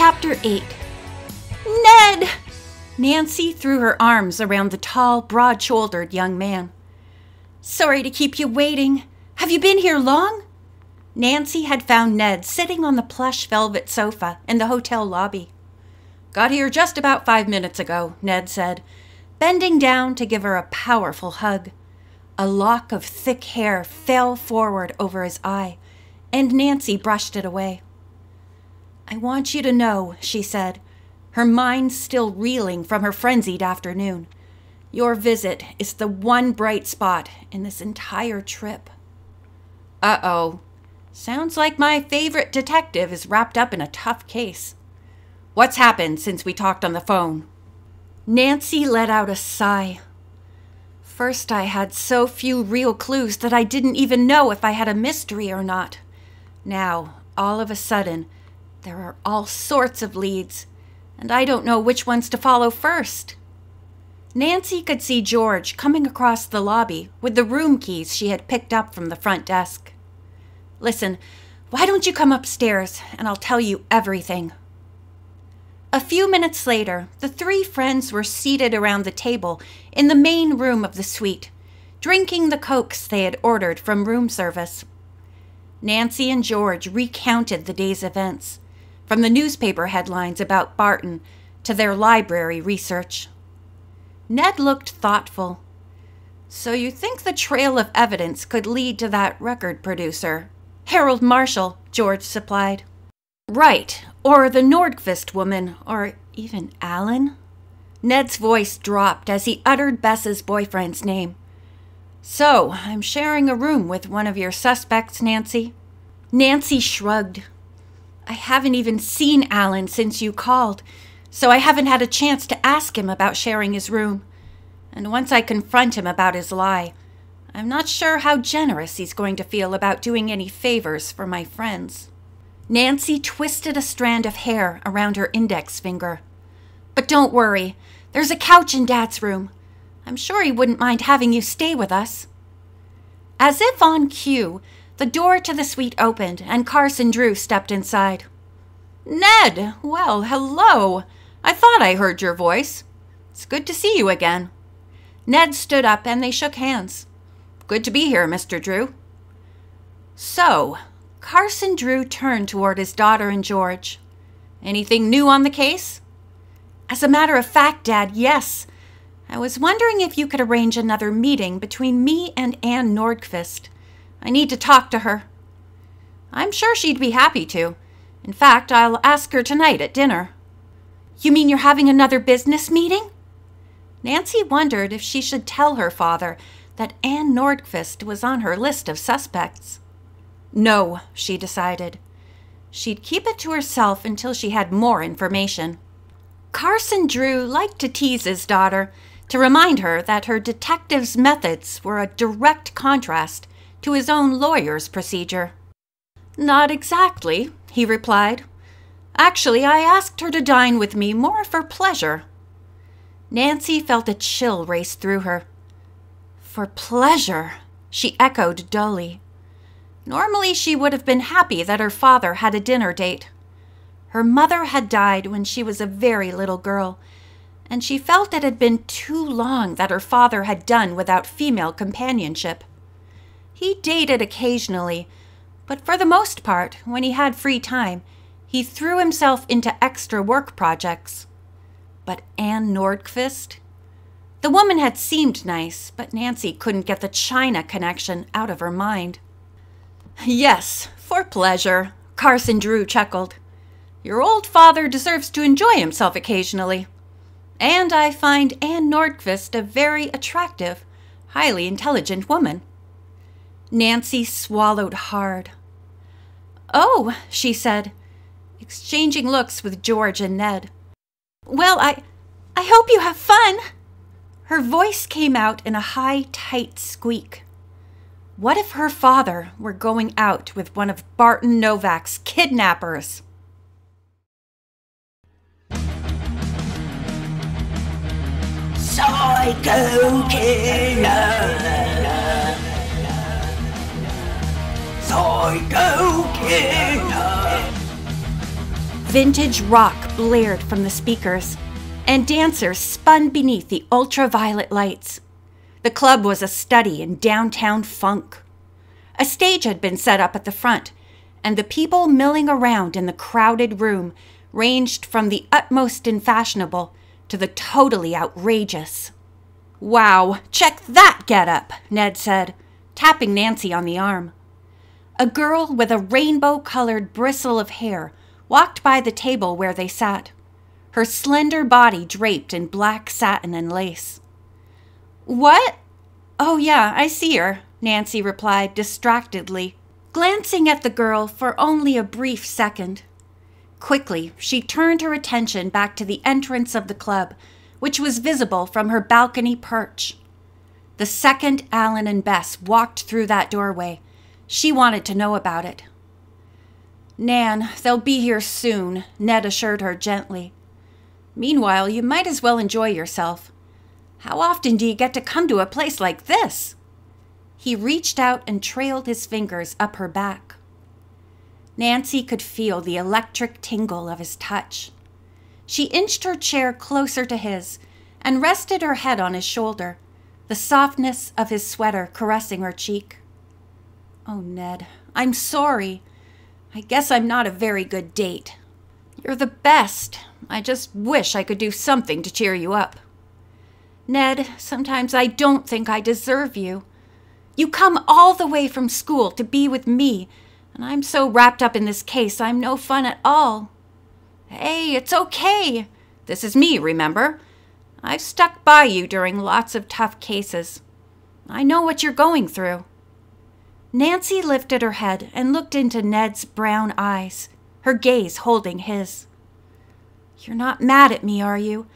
Chapter 8. Ned! Nancy threw her arms around the tall, broad-shouldered young man. Sorry to keep you waiting. Have you been here long? Nancy had found Ned sitting on the plush velvet sofa in the hotel lobby. Got here just about 5 minutes ago, Ned said, bending down to give her a powerful hug. A lock of thick hair fell forward over his eye, and Nancy brushed it away. I want you to know, she said, her mind still reeling from her frenzied afternoon. Your visit is the one bright spot in this entire trip. Uh-oh. Sounds like my favorite detective is wrapped up in a tough case. What's happened since we talked on the phone? Nancy let out a sigh. First, I had so few real clues that I didn't even know if I had a mystery or not. Now, all of a sudden, there are all sorts of leads, and I don't know which ones to follow first. Nancy could see George coming across the lobby with the room keys she had picked up from the front desk. Listen, why don't you come upstairs and I'll tell you everything. A few minutes later, the three friends were seated around the table in the main room of the suite, drinking the cokes they had ordered from room service. Nancy and George recounted the day's events, from the newspaper headlines about Barton to their library research. Ned looked thoughtful. So you think the trail of evidence could lead to that record producer, Harold Marshall, George supplied. Right, or the Nordquist woman, or even Alan? Ned's voice dropped as he uttered Bess's boyfriend's name. So, I'm sharing a room with one of your suspects, Nancy? Nancy shrugged. I haven't even seen Alan since you called, so I haven't had a chance to ask him about sharing his room. And once I confront him about his lie, I'm not sure how generous he's going to feel about doing any favors for my friends. Nancy twisted a strand of hair around her index finger. But don't worry, there's a couch in Dad's room. I'm sure he wouldn't mind having you stay with us. As if on cue, the door to the suite opened and Carson Drew stepped inside. Ned, well, hello. I thought I heard your voice. It's good to see you again. Ned stood up and they shook hands. Good to be here, Mr. Drew. So, Carson Drew turned toward his daughter and George. Anything new on the case? As a matter of fact, Dad, yes. I was wondering if you could arrange another meeting between me and Ann Nordquist. I need to talk to her. I'm sure she'd be happy to. In fact, I'll ask her tonight at dinner. You mean you're having another business meeting? Nancy wondered if she should tell her father that Ann Nordquist was on her list of suspects. No, she decided. She'd keep it to herself until she had more information. Carson Drew liked to tease his daughter, to remind her that her detective's methods were a direct contrast to his own lawyer's procedure. Not exactly, he replied. Actually, I asked her to dine with me more for pleasure. Nancy felt a chill race through her. For pleasure, she echoed dully. Normally, she would have been happy that her father had a dinner date. Her mother had died when she was a very little girl, and she felt it had been too long that her father had done without female companionship. He dated occasionally, but for the most part, when he had free time, he threw himself into extra work projects. But Ann Nordquist? The woman had seemed nice, but Nancy couldn't get the China connection out of her mind. Yes, for pleasure, Carson Drew chuckled. Your old father deserves to enjoy himself occasionally. And I find Ann Nordquist a very attractive, highly intelligent woman. Nancy swallowed hard. Oh, she said, exchanging looks with George and Ned. Well, I hope you have fun. Her voice came out in a high, tight squeak. What if her father were going out with one of Barton Novak's kidnappers? Psycho killer, psycho killer, Vintage rock blared from the speakers, and dancers spun beneath the ultraviolet lights. The club was a study in downtown funk. A stage had been set up at the front, and the people milling around in the crowded room ranged from the utmost in fashionable to the totally outrageous. "Wow, check that getup," Ned said, tapping Nancy on the arm. A girl with a rainbow-colored bristle of hair walked by the table where they sat, her slender body draped in black satin and lace. "What? Oh, yeah, I see her," Nancy replied distractedly, glancing at the girl for only a brief second. Quickly, she turned her attention back to the entrance of the club, which was visible from her balcony perch. The second Alan and Bess walked through that doorway, she wanted to know about it. "Nan, they'll be here soon," Ned assured her gently. "Meanwhile, you might as well enjoy yourself. How often do you get to come to a place like this?" He reached out and trailed his fingers up her back. Nancy could feel the electric tingle of his touch. She inched her chair closer to his and rested her head on his shoulder, the softness of his sweater caressing her cheek. "Oh, Ned, I'm sorry. I guess I'm not a very good date. You're the best. I just wish I could do something to cheer you up." "Ned, sometimes I don't think I deserve you. You come all the way from school to be with me, and I'm so wrapped up in this case I'm no fun at all." "Hey, it's okay. This is me, remember? I've stuck by you during lots of tough cases. I know what you're going through." Nancy lifted her head and looked into Ned's brown eyes, her gaze holding his. "You're not mad at me, are you?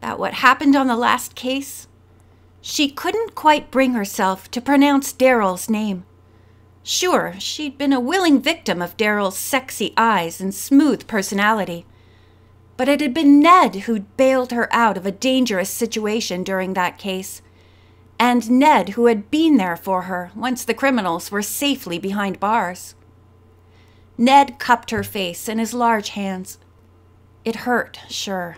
About what happened on the last case?" She couldn't quite bring herself to pronounce Daryl's name. Sure, she'd been a willing victim of Daryl's sexy eyes and smooth personality, but it had been Ned who'd bailed her out of a dangerous situation during that case, and Ned who had been there for her once the criminals were safely behind bars. Ned cupped her face in his large hands. It hurt, sure.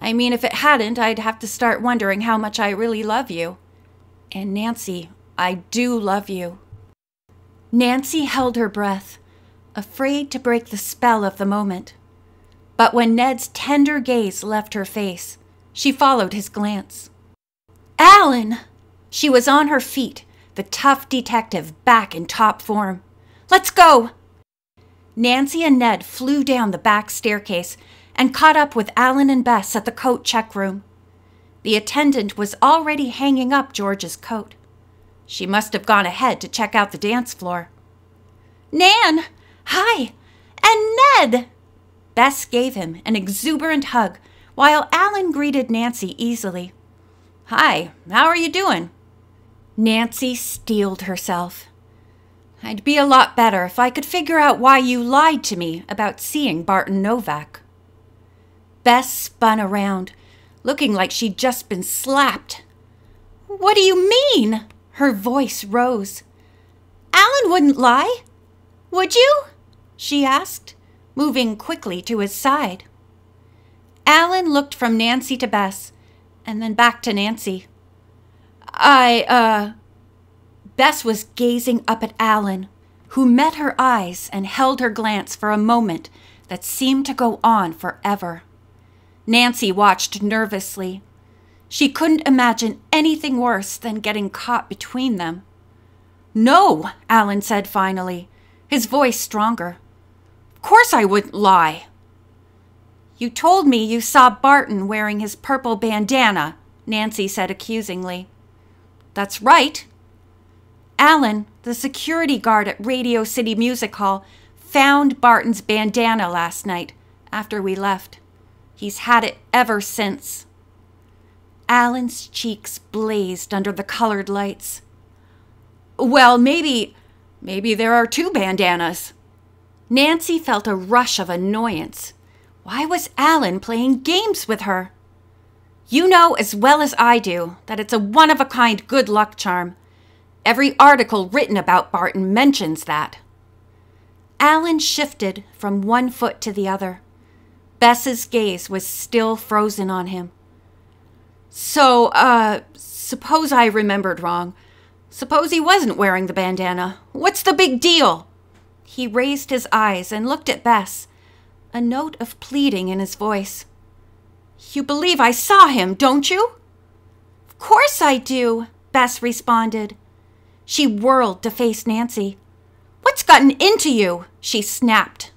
I mean, if it hadn't, I'd have to start wondering how much I really love you. And Nancy, I do love you. Nancy held her breath, afraid to break the spell of the moment. But when Ned's tender gaze left her face, she followed his glance. "Alan!" She was on her feet, the tough detective back in top form. "Let's go!" Nancy and Ned flew down the back staircase and caught up with Alan and Bess at the coat check room. The attendant was already hanging up George's coat. She must have gone ahead to check out the dance floor. "Nan! Hi! And Ned!" Bess gave him an exuberant hug while Alan greeted Nancy easily. "Hi, how are you doing?" Nancy steeled herself. "I'd be a lot better if I could figure out why you lied to me about seeing Barton Novak." Bess spun around, looking like she'd just been slapped. "What do you mean?" Her voice rose. "Alan wouldn't lie, would you?" she asked, moving quickly to his side. Alan looked from Nancy to Bess, and then back to Nancy. Bess was gazing up at Alan, who met her eyes and held her glance for a moment that seemed to go on forever. Nancy watched nervously. She couldn't imagine anything worse than getting caught between them. "No," Alan said finally, his voice stronger. "Of course I wouldn't lie." "You told me you saw Barton wearing his purple bandana," Nancy said accusingly. "That's right." Alan, the security guard at Radio City Music Hall, found Barton's bandana last night after we left. He's had it ever since. Alan's cheeks blazed under the colored lights. "Well, maybe there are two bandanas." Nancy felt a rush of annoyance. Why was Alan playing games with her? "You know as well as I do that it's a one-of-a-kind good luck charm. Every article written about Barton mentions that." Alan shifted from one foot to the other. Bess's gaze was still frozen on him. So, suppose I remembered wrong. Suppose he wasn't wearing the bandana. What's the big deal? He raised his eyes and looked at Bess, a note of pleading in his voice. You believe I saw him, don't you? Of course I do, Bess responded. She whirled to face Nancy. What's gotten into you? She snapped.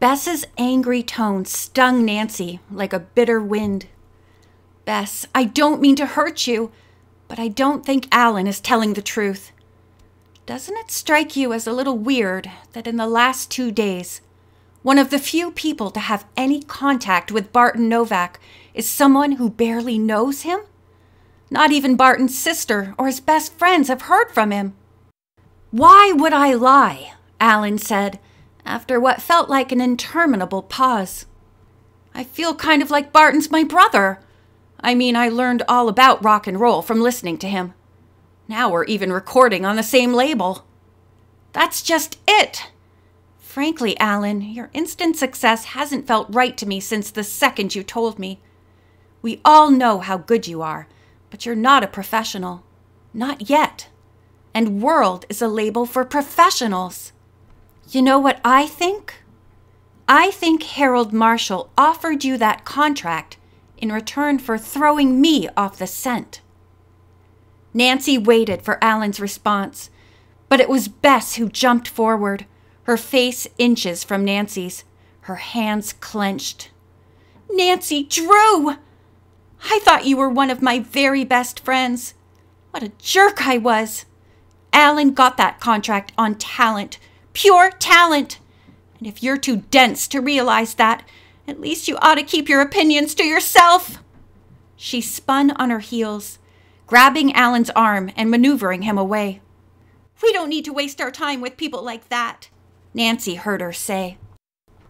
Bess's angry tone stung Nancy like a bitter wind. Bess, I don't mean to hurt you, but I don't think Alan is telling the truth. Doesn't it strike you as a little weird that in the last 2 days, one of the few people to have any contact with Barton Novak is someone who barely knows him? Not even Barton's sister or his best friends have heard from him. Why would I lie? Alan said, after what felt like an interminable pause. I feel kind of like Barton's my brother. I mean, I learned all about rock and roll from listening to him. Now we're even recording on the same label. That's just it. Frankly, Alan, your instant success hasn't felt right to me since the second you told me. We all know how good you are, but you're not a professional. Not yet. And World is a label for professionals. You know what I think? I think Harold Marshall offered you that contract in return for throwing me off the scent. Nancy waited for Alan's response, but it was Bess who jumped forward, her face inches from Nancy's, her hands clenched. Nancy Drew! I thought you were one of my very best friends. What a jerk I was! Alan got that contract on talent. Pure talent. And if you're too dense to realize that, at least you ought to keep your opinions to yourself. She spun on her heels, grabbing Alan's arm and maneuvering him away. We don't need to waste our time with people like that, Nancy heard her say.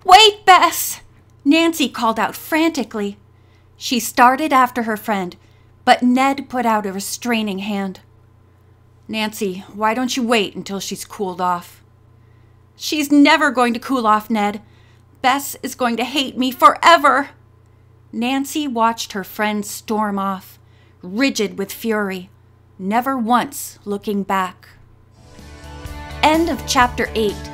Wait, Bess! Nancy called out frantically. She started after her friend, but Ned put out a restraining hand. Nancy, why don't you wait until she's cooled off? She's never going to cool off, Ned. Bess is going to hate me forever. Nancy watched her friend storm off, rigid with fury, never once looking back. End of chapter 8.